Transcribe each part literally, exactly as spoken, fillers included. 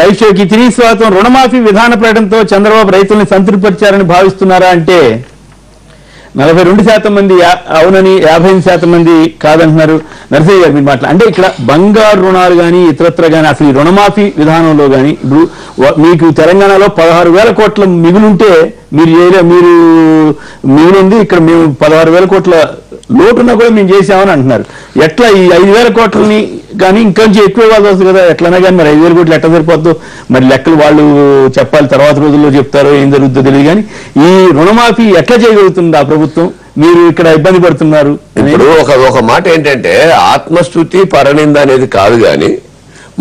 Life షోకి తిరిగి స్వాతం. రుణమాఫీ విధాన ప్రకటనతో చంద్రబాబు రైతుల్ని సంతృప్తిపరిచారని భావిస్తున్నారా అంటే నలభై రెండు శాతం మంది అవునని, యాభై ఎనిమిది శాతం మంది కాదంటున్నారు. నర్సయ్య గారు మీరు మాట్లాడ అంటే ఇక్కడ బంగారు రుణాలు కానీ ఇతరత్ర కానీ అసలు ఈ రుణమాఫీ విధానంలో కానీ ఇప్పుడు మీకు తెలంగాణలో పదహారు వేల కోట్ల మిగులుంటే మీరు మీరు మిగిలింది ఇక్కడ మేము పదహారు వేల కోట్ల లోటున్నా కూడా మేము చేసామని అంటున్నారు. ఎట్లా ఈ ఐదు వేల కోట్లని కానీ ఇంకొంచెం ఎక్కువ ఇవ్వాల్సి వస్తుంది కదా, ఎట్లనే కానీ మరి ఐదు వేల కోట్లు ఎట్లా సరిపోద్దు, మరి లెక్కలు వాళ్ళు చెప్పాలి, తర్వాత రోజుల్లో చెప్తారో ఏం జరుగుతుందో తెలియదు. కానీ ఈ రుణమాఫీ ఎట్లా చేయగలుగుతుంది ఆ ప్రభుత్వం, మీరు ఇక్కడ ఇబ్బంది పడుతున్నారు. ఇప్పుడు ఒక ఒక మాట ఏంటంటే ఆత్మస్థుతి పరనింద అనేది కాదు, కానీ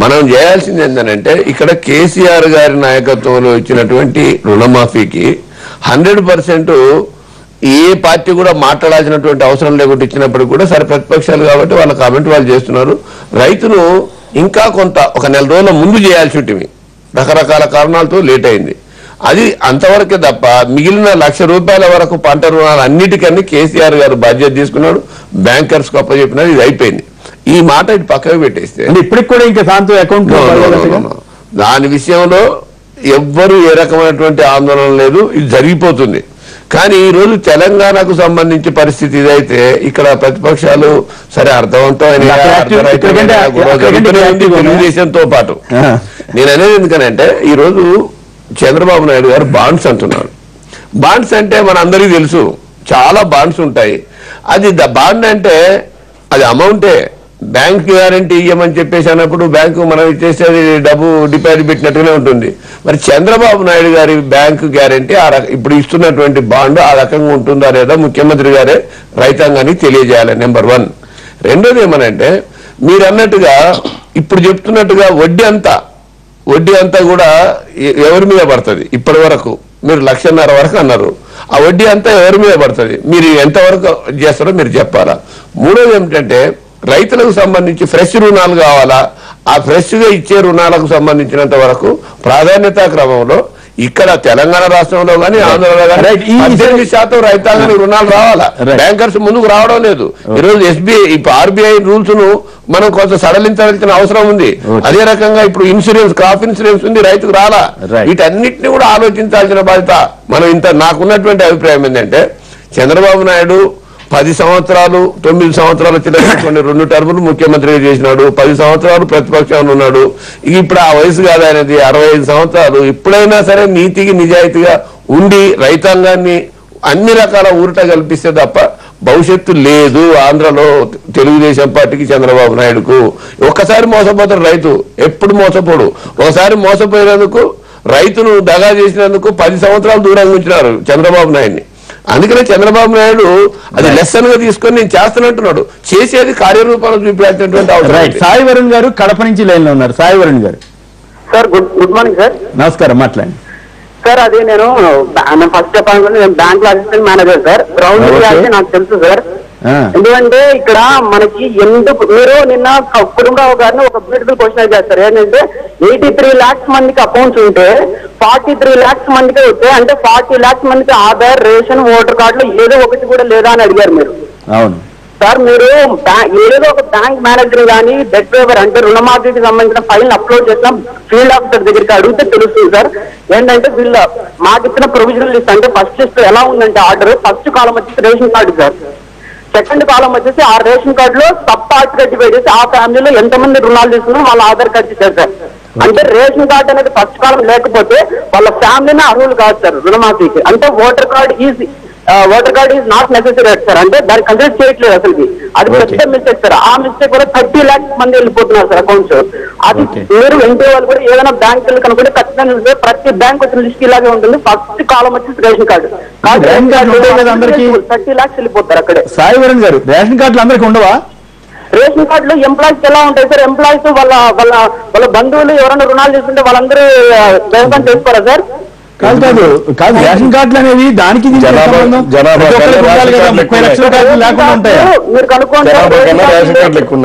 మనం చేయాల్సింది ఏంటంటే ఇక్కడ కేసీఆర్ గారి నాయకత్వంలో ఇచ్చినటువంటి రుణమాఫీకి హండ్రెడ్ పర్సెంట్ ఏ పార్టీ కూడా మాట్లాడాల్సినటువంటి అవసరం లేకుండా ఇచ్చినప్పుడు కూడా సరే ప్రతిపక్షాలు కాబట్టి వాళ్ళ కామెంట్ వాళ్ళు చేస్తున్నారు. రైతును ఇంకా కొంత ఒక నెల రోజుల ముందు చేయాల్సి ఉంటుంది, రకరకాల కారణాలతో లేట్ అయింది. అది అంతవరకే తప్ప మిగిలిన లక్ష రూపాయల వరకు పంట రుణాలు అన్నిటికన్నీ కేసీఆర్ గారు బాధ్యత తీసుకున్నాడు, బ్యాంకర్స్ గొప్ప చెప్పినారు, ఇది అయిపోయింది. ఈ మాట ఇటు పక్కకు పెట్టేస్తే ఇప్పటికి కూడా ఇంకా దాంతో అకౌంట్ దాని విషయంలో ఎవ్వరూ ఏ రకమైనటువంటి ఆందోళన లేదు, ఇది జరిగిపోతుంది. కానీ ఈరోజు తెలంగాణకు సంబంధించి పరిస్థితి ఇదైతే ఇక్కడ ప్రతిపక్షాలు సరే అర్థవంతమైనతో పాటు నేను అనేది ఎందుకనంటే ఈరోజు చంద్రబాబు నాయుడు గారు బాండ్స్ అంటున్నారు. బాండ్స్ అంటే మన అందరికీ తెలుసు చాలా బాండ్స్ ఉంటాయి. అది ద బాండ్ అంటే అది అమౌంటే, బ్యాంక్ గ్యారంటీ ఇవ్వమని చెప్పేసి అన్నప్పుడు బ్యాంకు మనం ఇచ్చేస్తే అది డబ్బు డిపాజిట్ పెట్టినట్టుగానే ఉంటుంది. మరి చంద్రబాబు నాయుడు గారి బ్యాంకు గ్యారంటీ ఆ ఇప్పుడు ఇస్తున్నటువంటి బాండ్ ఆ రకంగా ఉంటుందా లేదా ముఖ్యమంత్రి గారే రైతాంగానికి తెలియజేయాలి, నెంబర్ వన్. రెండోది ఏమనంటే మీరు అన్నట్టుగా ఇప్పుడు చెప్తున్నట్టుగా వడ్డీ అంతా వడ్డీ అంతా కూడా ఎవరి మీద పడుతుంది, ఇప్పటి వరకు మీరు లక్షన్నర వరకు అన్నారు, ఆ వడ్డీ అంతా ఎవరి మీద పడుతుంది, మీరు ఎంతవరకు చేస్తారో మీరు చెప్పాలా. మూడోది ఏమిటంటే రైతులకు సంబంధించి ఫ్రెష్ రుణాలు కావాలా, ఆ ఫ్రెష్గా ఇచ్చే రుణాలకు సంబంధించినంత వరకు ప్రాధాన్యతా క్రమంలో ఇక్కడ తెలంగాణ రాష్ట్రంలో కానీ ఆంధ్రలో కానీ పద్దెనిమిది శాతం రైతాంగానికి రుణాలు రావాలా, బ్యాంకర్స్ ముందుకు రావడం లేదు. ఈరోజు ఎస్బీఐ ఇప్పుడు ఆర్బీఐ రూల్స్ ను మనం కొంత సడలించాల్సిన అవసరం ఉంది. అదే రకంగా ఇప్పుడు ఇన్సూరెన్స్ క్రాప్ ఇన్సూరెన్స్ ఉంది, రైతుకు రాలా. వీటన్నిటిని కూడా ఆలోచించాల్సిన బాధ్యత మనం ఇంత నాకున్నటువంటి అభిప్రాయం ఏంటంటే చంద్రబాబు నాయుడు పది సంవత్సరాలు తొమ్మిది సంవత్సరాల చిన్న రెండు టర్ములు ముఖ్యమంత్రిగా చేసినాడు, పది సంవత్సరాలు ప్రతిపక్షంలో ఉన్నాడు. ఇప్పుడు ఆ వయసు కాదు ఆయనది, అరవై ఐదు సంవత్సరాలు. ఇప్పుడైనా సరే నీతికి నిజాయితీగా ఉండి రైతాంగాన్ని అన్ని రకాల ఊరట కల్పిస్తే తప్ప భవిష్యత్తు లేదు ఆంధ్రలో తెలుగుదేశం పార్టీకి, చంద్రబాబు నాయుడుకు. ఒక్కసారి మోసపోతాడు రైతు, ఎప్పుడు మోసపోడు. ఒకసారి మోసపోయినందుకు రైతును దగా చేసినందుకు పది సంవత్సరాలు దూరంగా ఉంచినారు చంద్రబాబు నాయుడిని. అందుకనే చంద్రబాబు నాయుడు అది లెసన్ గా తీసుకొని నేను చేస్తానంటున్నాడు, చేసేది కార్యరూపాలు చూపించాల్సినటువంటి అవసరం. సాయి వరుణ్ గారు కడప నుంచి లైన్ లో ఉన్నారు. సాయి వరుణ్ గారు సార్ గుడ్ మార్నింగ్ సార్. నమస్కారం, మాట్లాడండి సార్. అదే నేను ఫస్ట్ చెప్పాలి, నేను బ్యాంక్ లో assistant manager sir, ground class నాకు తెలుసు సార్. ఎందుకంటే ఇక్కడ మనకి ఎందుకు మీరు నిన్న కుటుంబరావు గారిని ఒక బ్యూటిఫుల్ క్వశ్చన్ చేస్తారు ఏంటంటే ఎయిటీ త్రీ లాక్స్ మందికి అకౌంట్స్ ఉంటే ఫార్టీ త్రీ లాక్స్ మందికి వస్తే అంటే ఫార్టీ లాక్స్ మందికి ఆధార్, రేషన్, ఓటర్ కార్డులు ఏదో ఒకటి కూడా లేదా అని అడిగారు మీరు. అవును సార్, మీరు ఏదో ఒక బ్యాంక్ మేనేజర్ కానీ డెట్ పేపర్ అంటే రుణమాఫీకి సంబంధించిన ఫైల్ అప్లోడ్ చేసిన ఫీల్డ్ ఆఫీసర్ దగ్గరికి అడిగితే తెలుస్తుంది సార్ ఏంటంటే వీళ్ళ మాకు ఇచ్చిన ప్రొవిజనల్ లిస్ట్ అంటే ఫస్ట్ లిస్ట్ ఎలా ఉందంటే ఆర్డర్ ఫస్ట్ కాలం వచ్చి రేషన్ కార్డు సార్, సెకండ్ కాలం వచ్చేసి ఆ రేషన్ కార్డు లో సబ్ పార్ట్ గా డివైడ్ చేసి ఆ ఫ్యామిలీలో ఎంతమంది రుణాలు తీసుకున్నారో వాళ్ళ ఆధార్ కార్డు ఇచ్చారు సార్. అంటే రేషన్ కార్డు అనేది ఫస్ట్ కాలం లేకపోతే వాళ్ళ ఫ్యామిలీనే అర్హులు కాదు సార్ రుణమాఫీకి. అంటే voter card is voter card is not necessary sir, అంటే దాన్ని కన్సిడర్ చేయట్లేదు అసలు, అది పెద్ద మిస్టేక్ సార్. ఆ మిస్టేక్ కూడా థర్టీ ల్యాక్స్ మంది వెళ్ళిపోతున్నారు సార్ అకౌంట్స్. అది మీరు వెంటే వాళ్ళు కూడా ఏదైనా బ్యాంక్ వెళ్ళి ఖచ్చితంగా ప్రతి బ్యాంక్ వచ్చిన లిస్ట్ ఇలాగే ఉంటుంది, ఫస్ట్ కాలం వచ్చి రేషన్ కార్డు థర్టీ ల్యాక్స్ వెళ్ళిపోతారు అక్కడే. సాయి వరుణ్ గారు రేషన్ కార్డులు అందరికీ ఉండవా? రేషన్ కార్డులు ఎంప్లాయీస్ ఎలా ఉంటాయి సార్, ఎంప్లాయీస్ వాళ్ళ వాళ్ళ వాళ్ళ బంధువులు ఎవరైనా రుణాలు తీసుకుంటే వాళ్ళందరూ వ్యవసాయం చేసుకోరా సార్? కాదు కాదు కాదు రేషన్ కార్డులు అనేవి దానికి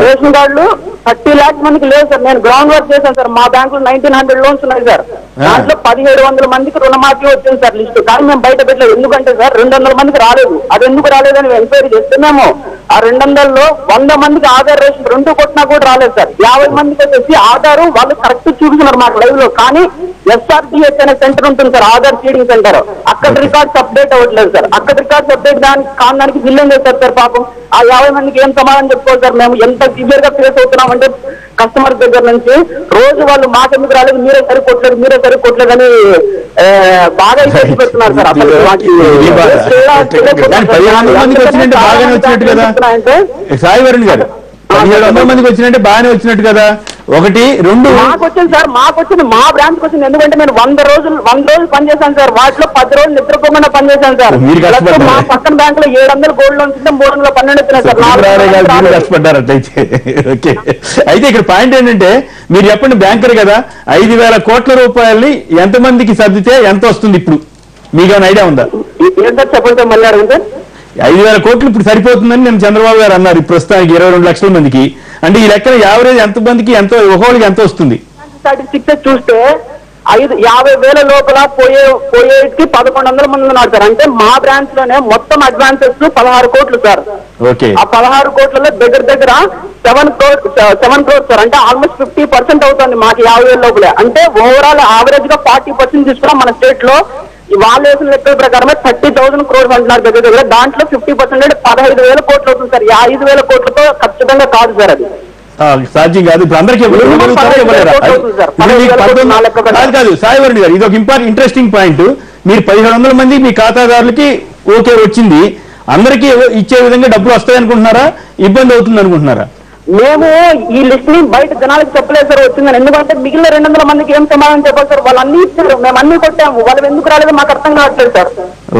రేషన్ కార్డులు థర్టీ లాక్స్ మందికి లేదు సార్. నేను గ్రౌండ్ వర్క్ చేశాను సార్. మా బ్యాంక్ లో నైన్టీన్ హండ్రెడ్ లోన్స్ ఉన్నాయి సార్. దాంట్లో పదిహేడు వందల మందికి రుణమాఫీ వచ్చింది సార్ లిస్ట్. కానీ మేము బయట పెట్టలేదు. ఎందుకంటే సార్ రెండు వందల మందికి రాలేదు. అది ఎందుకు రాలేదని ఎంక్వైరీ చేస్తున్నాము. ఆ రెండు వందల్లో వంద మందికి ఆధార్ రేషన్ రెండు కొట్టినా కూడా రాలేదు సార్. యాభై మందికి వచ్చేసి ఆధార్ వాళ్ళు కరెక్ట్ చూపిస్తున్నారు మాకు లైవ్ లో. కానీ ఎస్ఆర్టీఎస్ అనే సెంటర్ ఉంటుంది సార్, ఆధార్ సీడింగ్ సెంటర్. అక్కడ రికార్డ్స్ అప్డేట్ అవ్వట్లేదు సార్. అక్కడ రికార్డ్స్ అప్డేట్ దానికి కారణానికి బిల్లు ఏం చేస్తారు సార్ పాపం. ఆ యాభై మందికి ఏం సమాధానం చెప్పుకోవాలి సార్. మేము ఎంత క్లియర్ గా ఫేస్ అవుతున్నాం అంటే కస్టమర్ దగ్గర నుంచి రోజు వాళ్ళు మాట ఎందుకు రాలేదు, మీరే సరికొట్టలేదు మీరే సరికొట్టలేదు అని బాగా ఇబ్బంది పెడుతున్నారు సార్. అంటే సాయి వరుణ్ గారు పదిహేడు వందల మందికి వచ్చినట్టే బాగానే వచ్చినట్టు కదా. ఒకటి రెండు మాకు వచ్చింది సార్, మాకు వచ్చింది మా బ్రాంచ్కి వచ్చింది. ఎందుకంటే నేను వంద రోజులు వంద రోజులు పనిచేశాను సార్. వాటిలో పది రోజులు నిద్రపోకుండా పనిచేశాను సార్. మా పక్కన బ్యాంక్ లో ఏడు వందలు గోల్డ్ లోన్ కింద మూడు వందల పన్నెండు వచ్చినాయి. కష్టపడ్డారట్లయితే ఓకే. అయితే ఇక్కడ పాయింట్ ఏంటంటే మీరు చెప్పండి, బ్యాంకర్ కదా, ఐదు వేల కోట్ల రూపాయలని ఎంతమందికి సర్దితే ఎంత వస్తుంది ఇప్పుడు మీకేమైనా ఐడియా ఉందా? ఏంటంటే చెప్పండి మళ్ళీ అడిగింది. ఐదు వేల కోట్లు ఇప్పుడు సరిపోతుందని నేను చంద్రబాబు గారు అన్నారు. ప్రస్తుతానికి ఇరవై రెండు లక్షల మందికి అంటే ఈ లెక్కన యావరేజ్ ఎంత మందికి ఎంతో ఒకళ్ళకి ఎంత వస్తుంది? స్టాటిస్టిక్స్ చూస్తే ఐదు యాభై వేల లోపల పోయే పోయేకి పదకొండు వందల మంది ఉన్నారు సార్. అంటే మా బ్రాంచ్ లోనే మొత్తం అడ్వాన్సెస్ పదహారు కోట్లు సార్. ఓకే, ఆ పదహారు కోట్లలో దగ్గర దగ్గర seven crore seven crore sir. అంటే ఆల్మోస్ట్ ఫిఫ్టీ పర్సెంట్ అవుతుంది మాకు యాభై వేల లోపలే. అంటే ఓవరాల్ యావరేజ్ గా ఫార్టీ పర్సెంట్ తీసుకున్నాం మన స్టేట్ లో. వాళ్ళు వేసిన లెక్కల ప్రకారమే థర్టీ థౌసండ్ క్రోర్స్ అంటున్నారు దగ్గర దగ్గర. దాంట్లో ఫిఫ్టీ పర్సెంట్ పదహైదు వేల కోట్లు అవుతుంది సార్. ఐదు వేల కోట్లతో ఖచ్చితంగా కాదు సార్, అది సాధ్యం కాదు. ఇప్పుడు అందరికీ కాదు. సాయి వరుణ్ గారు, ఇది ఒక ఇంపార్టెంట్ ఇంట్రెస్టింగ్ పాయింట్. మీరు పదిహేడు వందల మంది మీ ఖాతాదారులకి ఓకే వచ్చింది, అందరికీ ఇచ్చే విధంగా డబ్బులు వస్తాయనుకుంటున్నారా, ఇబ్బంది అవుతుంది అనుకుంటున్నారా? మేము ఈ లిస్ట్ ని బయట జనాలకు చెప్పలేదు సార్ వచ్చిందని. ఎందుకంటే మిగిలిన రెండు వందల మందికి ఏం సమాధానం చెప్పాలి సార్? వాళ్ళు అన్ని ఇచ్చారు, మేము అన్ని కొట్టాము, వాళ్ళు ఎందుకు రాలేదు మాకు అర్థం కావట్లేదు సార్.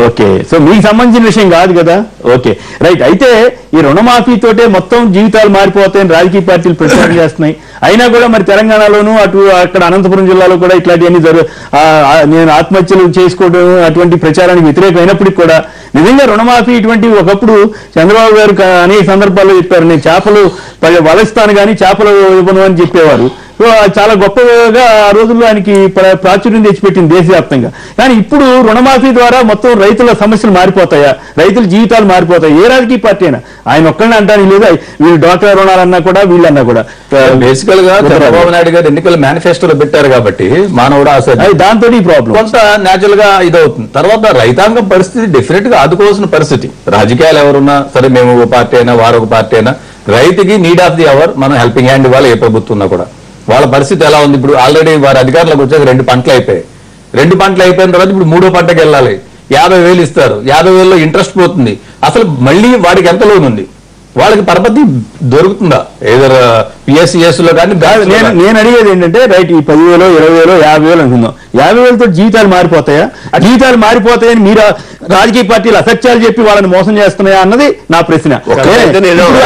ఓకే, సో మీకు సంబంధించిన విషయం కాదు కదా. Okay right. అయితే ఈ రుణమాఫీ తోటే మొత్తం జీవితాలు మారిపోతాయని రాజకీయ పార్టీలు ప్రచారం చేస్తున్నాయి. అయినా కూడా మరి తెలంగాణలోనూ అటు అక్కడ అనంతపురం జిల్లాలో కూడా ఇట్లాంటివన్నీ జరుగు నేను ఆత్మహత్యలు చేసుకోవడం అటువంటి ప్రచారానికి వ్యతిరేకం అయినప్పటికీ కూడా నిజంగా రుణమాఫీ ఇటువంటి ఒకప్పుడు చంద్రబాబు గారు అనేక సందర్భాల్లో చెప్పారు, నేను చేపలు వలస్తాను కానీ చేపలు ఇవ్వను అని చెప్పేవారు. సో చాలా గొప్పగా ఆ రోజుల్లో ఆయనకి ప్రాచుర్యం తెచ్చిపెట్టింది దేశవ్యాప్తంగా. కానీ ఇప్పుడు రుణమాఫీ ద్వారా మొత్తం రైతుల సమస్యలు మారిపోతాయా, రైతుల జీవితాలు మారిపోతాయి? ఏ రాజకీయ పార్టీ అయినా ఆయన ఒక్కడే అంటాను లేదా, వీళ్ళు డాక్టర్ రుణాలన్నా కూడా వీళ్ళన్నా కూడా బేసికల్ గా చంద్రబాబు నాయుడు గారు ఎన్నికల మేనిఫెస్టోలో పెట్టారు కాబట్టి మానవుడు ఆశ దాంతో ఈ ప్రాబ్లం కొంత న్యాచురల్ గా ఇదవుతుంది. తర్వాత రైతాంగం పరిస్థితి డెఫినెట్ గా ఆదుకోవాల్సిన పరిస్థితి. రాజకీయాలు ఎవరున్నా సరే, మేము ఒక పార్టీ అయినా వారు ఒక పార్టీ అయినా రైతుకి నీడ్ ఆఫ్ ది అవర్ మనం హెల్పింగ్ హ్యాండ్ ఇవ్వాలి. ఏ ప్రభుత్వం ఉన్నా కూడా వాళ్ళ పరిస్థితి ఎలా ఉంది ఇప్పుడు? ఆల్రెడీ వారి అధికారులకు వచ్చాక రెండు పంటలు అయిపోయాయి. రెండు పంటలు అయిపోయిన తర్వాత ఇప్పుడు మూడో పంటకు వెళ్ళాలి. యాభై వేలు ఇస్తారు, యాభై వేలలో ఇంట్రెస్ట్ పోతుంది. అసలు మళ్ళీ వాడికి ఎంత లోన్ ఉంది, వాళ్ళకి పరపతి దొరుకుతుందా? ఏదో పిఎస్సిఎస్ లో కానీ నేను అడిగేది ఏంటంటే రైట్, ఈ పది వేలు ఇరవై వేలు యాభై వేలు అనుకుందాం. యాభై వేలతో జీవితాలు మారిపోతాయా? జీవితాలు మారిపోతాయని మీరు రాజకీయ పార్టీలు అసత్యాలు చెప్పి వాళ్ళని మోసం చేస్తున్నాయా అన్నది నా ప్రశ్న.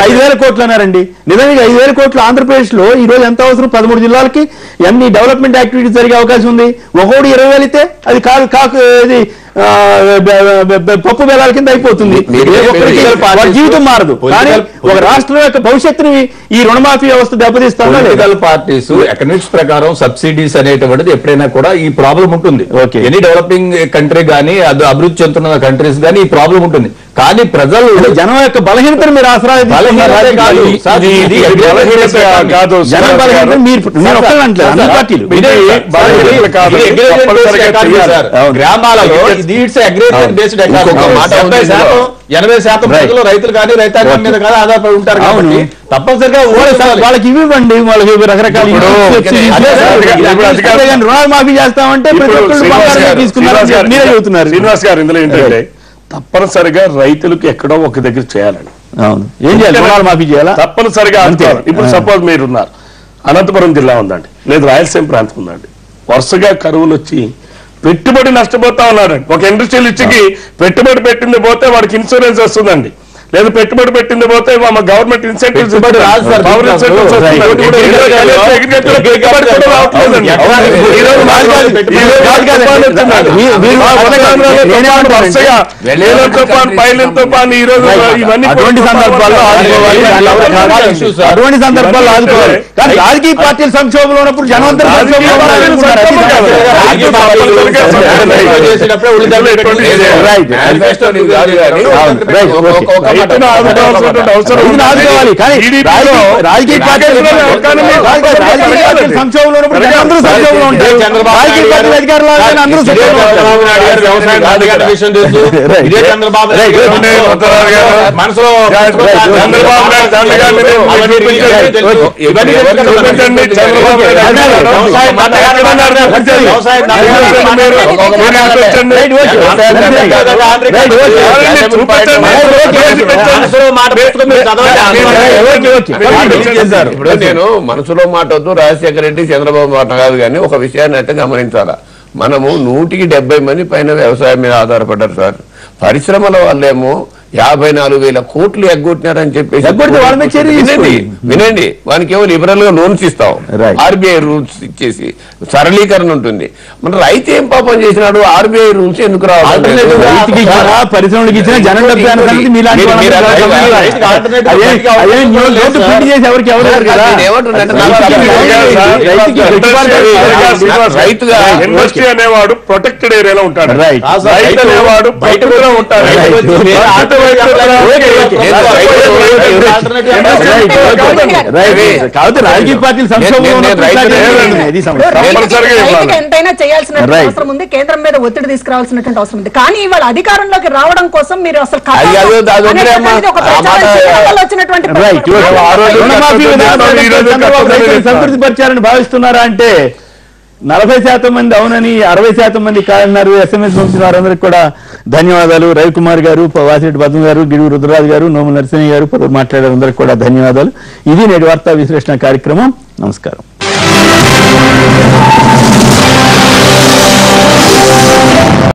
ఐదు వేల కోట్లు అన్నారండి, నిజంగా ఐదు వేల కోట్లు ఆంధ్రప్రదేశ్ లో ఈ రోజు ఎంత అవసరం? పదమూడు జిల్లాలకి ఎన్ని డెవలప్మెంట్ యాక్టివిటీస్ జరిగే అవకాశం ఉంది? ఒకటి ఇరవై వేలు అయితే అది కాదు కాకు ఇది పప్పు బేలాల కింద అయిపోతుంది, జీవితం మారదు. కానీ ఒక రాష్ట్రం యొక్క భవిష్యత్తుని ఈ రుణమాఫీ వ్యవస్థ దెబ్బతీస్తాను. పొలిటికల్ పార్టీస్ ఎకనామిక్స్ ప్రకారం సబ్సిడీస్ అనేటువంటిది ఎప్పుడైనా కూడా ఈ ప్రాబ్లం ఉంటుంది. ఎనీ డెవలపింగ్ కంట్రీ కానీ అది అభివృద్ధి చెందుతున్న కంట్రీస్ కానీ ఈ ప్రాబ్లం ఉంటుంది. కానీ ప్రజలు జనం యొక్క బలహీనతను మీరు ఆసరా కాదు, జనం బలహీనత గ్రామాలలో ఎనభై శాతం ప్రజలు రైతులు కానీ రైతాంగం మీద కానీ ఆధారపడి ఉంటారు కాబట్టి తప్పనిసరిగా వాళ్ళకి ఇవి ఇవ్వండి. వాళ్ళకి రకరకాల రుణమాఫీ చేస్తామంటే శ్రీనివాస్ గారు ఇందులో ఏంటంటే తప్పనిసరిగా రైతులకు ఎక్కడో ఒక దగ్గర చేయాలని. అవును, ఏం చేయాలి? రుణమాఫీ చేయాలా తప్పనిసరిగా? అంతే. ఇప్పుడు సపోజ్ మీరున్నారు, అనంతపురం జిల్లా ఉందండి, లేదు రాయలసీమ ప్రాంతం ఉందండి, వరుసగా కరువులు వచ్చి పెట్టుబడి నష్టపోతా ఉన్నాడండి. ఒక ఇండస్ట్రియల్ ఇచ్చికి పెట్టుబడి పెట్టింది పోతే వాడికి ఇన్సూరెన్స్ వస్తుందండి, లేదు పెట్టుబడి పెట్టింది పోతే మా గవర్నమెంట్ ఇన్సెంటివ్స్ అటువంటి సందర్భాల్లో ఆదుకోవాలి. కానీ రాజకీయ పార్టీల సంక్షోభంలో ఉన్నప్పుడు జనవంతర మనసులో చంద్రబాబు ఇప్పుడు నేను మనసులో మాట వద్దు, రాజశేఖర రెడ్డి చంద్రబాబు మాట కాదు, కానీ ఒక విషయాన్ని అయితే గమనించాలా. మనము నూటికి డెబ్బై మంది పైన వ్యవసాయం మీద ఆధారపడ్డారు సార్. పరిశ్రమల వాళ్ళేమో యాభై నాలుగు వేల కోట్లు ఎగ్గొట్టినారని చెప్పేసి వినండి. వానికి ఏమో లిబరల్ గా లోన్స్ ఇస్తాం, ఆర్బీఐ రూల్స్ ఇచ్చేసి సరళీకరణ ఉంటుంది. మన రైతు ఏం పాపం చేసినాడు? ఆర్బీఐ రూల్స్ ఎందుకు రైతుగా ఇండస్ట్రీ అనేవాడు ప్రొటెక్టెడ్ ఏరియాలో ఉంటాడు, అనేవాడు బయట కూడా ఉంటాడు. ఎంతైనా చేయాల్సిన అవసరం ఉంది, కేంద్రం మీద ఒత్తిడి తీసుకురావాల్సినటువంటి అవసరం ఉంది. కానీ ఇవాళ అధికారంలోకి రావడం కోసం మీరు అసలు సంతృప్తి పరిచారని భావిస్తున్నారా అంటే నలభై శాతం మంది అవునని, అరవై శాతం మంది కాదన్నారు. ఎస్ఎంఎస్ పంపిన వారందరికీ కూడా ధన్యవాదాలు. రవి కుమార్ గారు, పవారెడ్ బద్దం గారు, గిరి రుద్రరాజ్ గారు, నోమ నర్సింగ్ గారు, పలువురు మాట్లాడారు. అందరికి కూడా ధన్యవాదాలు. ఇది నేటి వార్తా విశ్లేషణ కార్యక్రమం. నమస్కారం.